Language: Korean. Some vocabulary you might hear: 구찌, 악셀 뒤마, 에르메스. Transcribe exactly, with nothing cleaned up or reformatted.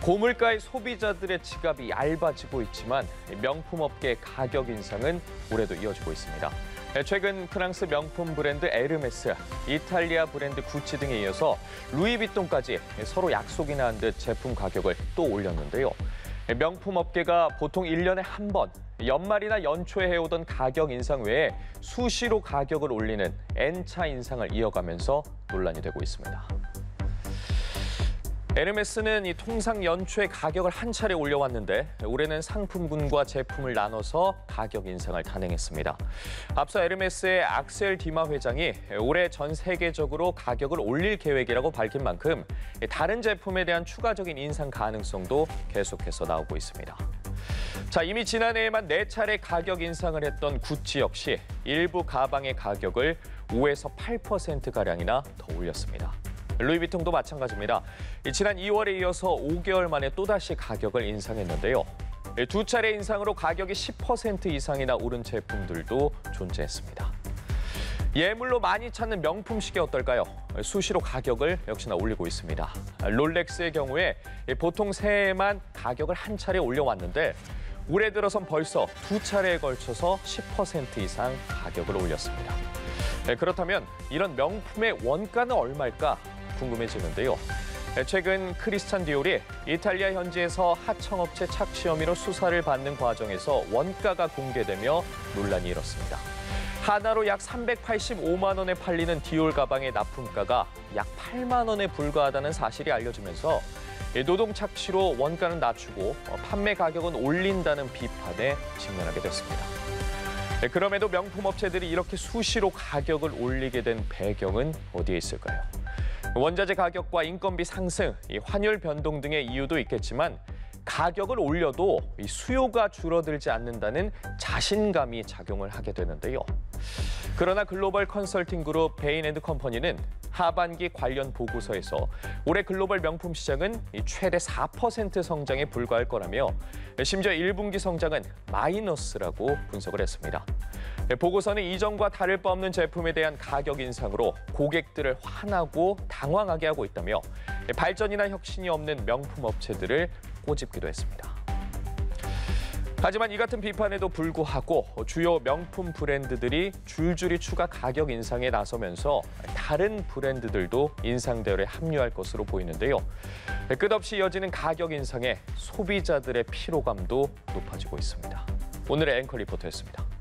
고물가의 소비자들의 지갑이 얇아지고 있지만 명품업계의 가격 인상은 올해도 이어지고 있습니다. 최근 프랑스 명품 브랜드 에르메스, 이탈리아 브랜드 구찌 등에 이어서 루이비통까지 서로 약속이나 한 듯 제품 가격을 또 올렸는데요. 명품업계가 보통 일 년에 한 번 연말이나 연초에 해오던 가격 인상 외에 수시로 가격을 올리는 N차 인상을 이어가면서 논란이 되고 있습니다. 에르메스는 이 통상 연초에 가격을 한 차례 올려왔는데 올해는 상품군과 제품을 나눠서 가격 인상을 단행했습니다. 앞서 에르메스의 악셀 뒤마 회장이 올해 전 세계적으로 가격을 올릴 계획이라고 밝힌 만큼 다른 제품에 대한 추가적인 인상 가능성도 계속해서 나오고 있습니다. 자, 이미 지난해에만 네 차례 가격 인상을 했던 구찌 역시 일부 가방의 가격을 오에서 팔 퍼센트가량이나 더 올렸습니다. 루이비통도 마찬가지입니다. 지난 이월에 이어서 오 개월 만에 또다시 가격을 인상했는데요. 두 차례 인상으로 가격이 십 퍼센트 이상이나 오른 제품들도 존재했습니다. 예물로 많이 찾는 명품 시계 어떨까요? 수시로 가격을 역시나 올리고 있습니다. 롤렉스의 경우에 보통 새해에만 가격을 한 차례 올려왔는데 올해 들어선 벌써 두 차례에 걸쳐서 십 퍼센트 이상 가격을 올렸습니다. 그렇다면 이런 명품의 원가는 얼마일까 궁금해지는데요. 최근 크리스찬 디올이 이탈리아 현지에서 하청업체 착취 혐의로 수사를 받는 과정에서 원가가 공개되며 논란이 일었습니다. 하나로 약 삼백팔십오만 원에 팔리는 디올 가방의 납품가가 약 팔만 원에 불과하다는 사실이 알려지면서 노동 착취로 원가는 낮추고 판매 가격은 올린다는 비판에 직면하게 됐습니다. 그럼에도 명품 업체들이 이렇게 수시로 가격을 올리게 된 배경은 어디에 있을까요? 원자재 가격과 인건비 상승, 환율 변동 등의 이유도 있겠지만 가격을 올려도 수요가 줄어들지 않는다는 자신감이 작용을 하게 되는데요. 그러나 글로벌 컨설팅 그룹 베인 앤드 컴퍼니는 하반기 관련 보고서에서 올해 글로벌 명품 시장은 최대 사 퍼센트 성장에 불과할 거라며 심지어 일 분기 성장은 마이너스라고 분석을 했습니다. 보고서는 이전과 다를 바 없는 제품에 대한 가격 인상으로 고객들을 화나고 당황하게 하고 있다며 발전이나 혁신이 없는 명품 업체들을 꼬집기도 했습니다. 하지만 이 같은 비판에도 불구하고 주요 명품 브랜드들이 줄줄이 추가 가격 인상에 나서면서 다른 브랜드들도 인상 대열에 합류할 것으로 보이는데요. 끝없이 이어지는 가격 인상에 소비자들의 피로감도 높아지고 있습니다. 오늘의 앵커 리포터였습니다.